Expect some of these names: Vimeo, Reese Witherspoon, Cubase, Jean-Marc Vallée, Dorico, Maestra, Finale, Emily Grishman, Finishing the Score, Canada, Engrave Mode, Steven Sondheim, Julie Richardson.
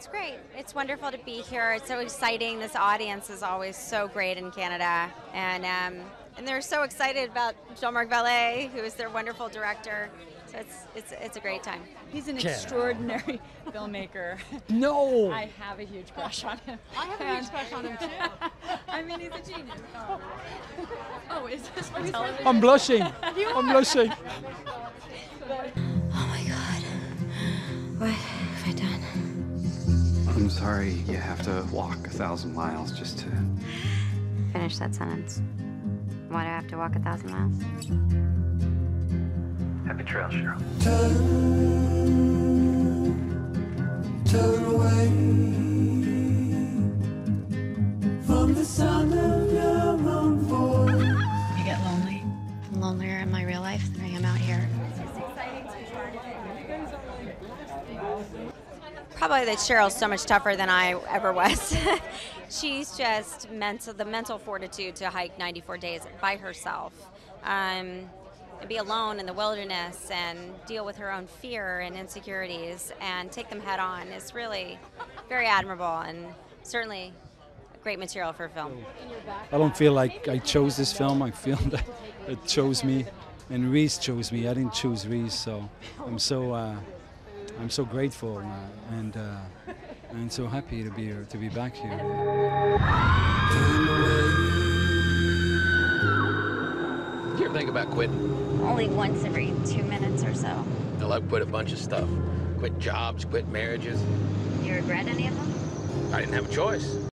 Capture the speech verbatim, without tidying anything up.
it's great. It's wonderful to be here. It's so exciting. This audience is always so great in Canada. And um, and they're so excited about Jean-Marc Vallée, who is their wonderful director. So it's, it's, it's a great time. He's an Jenna. extraordinary filmmaker. No! I have a huge crush on him. I have a huge crush on him, too. I mean, he's a genius. Oh, oh is this for television? I'm blushing. You are. I'm blushing. Oh, my God. What have I done? I'm sorry you have to walk a thousand miles just to... Finish that sentence. Why do I have to walk a thousand miles? Happy trail, Cheryl. Turn, turn away from the sound of your own voice. You get lonely. I'm lonelier in my real life than I am out here. It's just exciting to be part of it. Probably that Cheryl's so much tougher than I ever was. She's just mental, the mental fortitude to hike ninety-four days by herself. Um, And be alone in the wilderness and deal with her own fear and insecurities and take them head on is really very admirable and certainly great material for film. I don't feel like I chose this film. I feel that it chose me, and Reese chose me. I didn't choose Reese, so I'm so uh, I'm so grateful and uh, and so happy to be here, to be back here. You ever think about quitting? Only once every two minutes or so. Well, I've quit a bunch of stuff. Quit jobs, quit marriages. You regret any of them? I didn't have a choice.